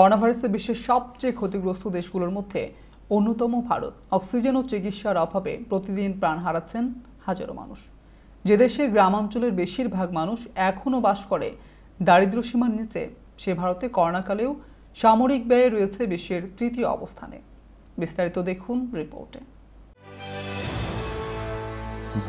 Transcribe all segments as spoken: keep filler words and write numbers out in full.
Corona ভাইরাসে বিশ্বের সবচেয়ে ক্ষতিগ্রস্ত দেশগুলোর মধ্যে অন্যতম ভারত। অক্সিজেন ও চিকিৎসার অভাবে প্রতিদিন প্রাণ হারাচ্ছেন হাজারো মানুষ। যে দেশের গ্রামাঞ্চলের বেশিরভাগ মানুষ এখনও বাস করে দারিদ্র্যসীমার নিচে, সে ভারতে করোনাকালেও সামরিক ব্যয়ে রয়েছে বিশ্বের তৃতীয় অবস্থানে। বিস্তারিত দেখুন রিপোর্টে।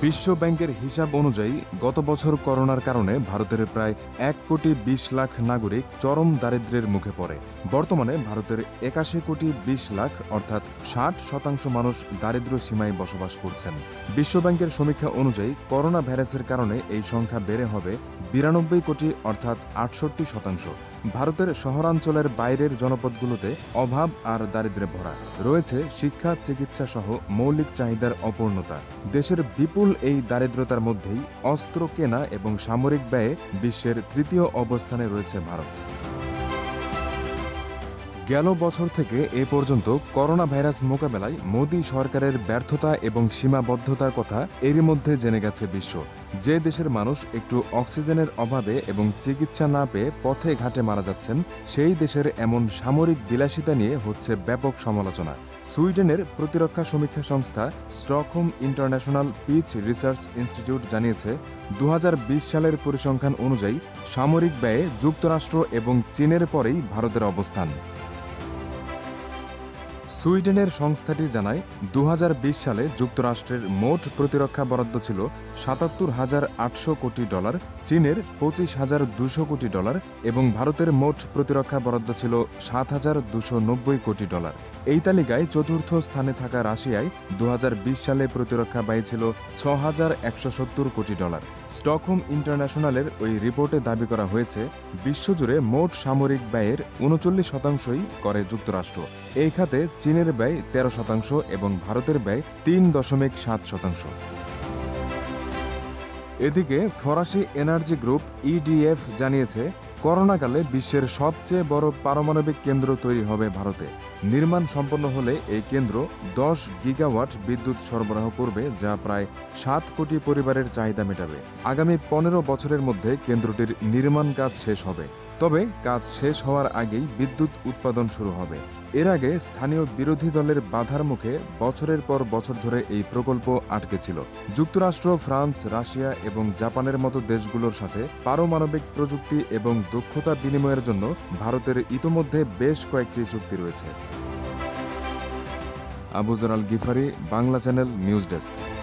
বিশ্ব ব্যাংকের হিসাব অনুযায়ী গত বছর করোনার কারণে ভারতের প্রায় এক কোটি বিশ লাখ নাগরিক চরম দারিদ্র্যের মুখে পড়ে। বর্তমানে ভারতের একাশি কোটি বিশ লাখ অর্থাৎ ষাট শতাংশ মানুষ দারিদ্র্য সীমায় বসবাস করছেন। বিশ্ব ব্যাংকের সমীক্ষা অনুযায়ী করোনা ভাইরাসের কারণে এই সংখ্যা বেড়ে হবে বিরানব্বই কোটি অর্থাৎ আটষট্টি শতাংশ। ভারতের শহরাঞ্চলের বাইরের জনপদগুলোতে অভাব আর দারিদ্র্যে ভরা রয়েছে। শিক্ষা, চিকিৎসা সহ মৌলিক চাহিদার অপূর্ণতা। দেশের বিপুল এই দারিদ্রতার মধ্যেই অস্ত্র কেনা এবং সামরিক ব্যয়ে বিশ্বের তৃতীয় অবস্থানে রয়েছে ভারত। গেল বছর থেকে এ পর্যন্ত করোনা ভাইরাস মোকাবেলায় মোদি সরকারের ব্যর্থতা এবং সীমাবদ্ধতার কথা এরই মধ্যে জেনে গেছে বিশ্ব। যে দেশের মানুষ একটু অক্সিজেনের অভাবে এবং চিকিৎসা না পেয়ে পথে ঘাটে মারা যাচ্ছেন, সেই দেশের এমন সামরিক বিলাসিতা নিয়ে হচ্ছে ব্যাপক সমালোচনা। সুইডেনের প্রতিরক্ষা সমীক্ষা সংস্থা Stockholm international piece research institute জানিয়েছে, দু হাজার বিশ সালের পরিসংখ্যান অনুযায়ী সামরিক ব্যয়ে যুক্তরাষ্ট্র এবং চীনের পরেই ভারতের অবস্থান। সুইডেনের সংস্থাটি জানায়, দু হাজার বিশ সালে যুক্তরাষ্ট্রের মোট প্রতিরক্ষা বরাদ্দ ছিল সাতাত্তর হাজার আটশো কোটি ডলার, চীনের পঁচিশ হাজার দুশো কোটি ডলার এবং ভারতের মোট প্রতিরক্ষা বরাদ্দ ছিল সাত হাজার দুশো নব্বই কোটি ডলার। এই তালিকায় চতুর্থ স্থানে থাকা রাশিয়ায় দু হাজার বিশ সালে প্রতিরক্ষা ব্যয় ছিল ছ হাজার একশো সত্তর কোটি ডলার। স্টকহোম ইন্টারন্যাশনালের ওই রিপোর্টে দাবি করা হয়েছে, বিশ্বজুড়ে মোট সামরিক ব্যয়ের উনচল্লিশ শতাংশই করে যুক্তরাষ্ট্র। এই খাতে চীনের ব্যয় তেরো শতাংশ এবং ভারতের ব্যয় তিন দশমিক সাত শতাংশ। এদিকে ফরাসি এনার্জি গ্রুপ ইডিএফ জানিয়েছে, করোনাকালে বিশ্বের সবচেয়ে বড় পারমাণবিক কেন্দ্র তৈরি হবে ভারতে। নির্মাণ সম্পন্ন হলে এই কেন্দ্র দশ গিগাওয়াট বিদ্যুৎ সরবরাহ করবে, যা প্রায় সাত কোটি পরিবারের চাহিদা মেটাবে। আগামী পনেরো বছরের মধ্যে কেন্দ্রটির নির্মাণ কাজ শেষ হবে, তবে কাজ শেষ হওয়ার আগেই বিদ্যুৎ উৎপাদন শুরু হবে। এর আগে স্থানীয় বিরোধী দলের বাধার মুখে বছরের পর বছর ধরে এই প্রকল্প আটকে ছিল। যুক্তরাষ্ট্র, ফ্রান্স, রাশিয়া এবং জাপানের মতো দেশগুলোর সাথে পারমাণবিক প্রযুক্তি এবং দক্ষতা বিনিময়ের জন্য ভারতের ইতোমধ্যে বেশ কয়েকটি চুক্তি রয়েছে। Abuzar Al Gifari, Bangla channel news desk.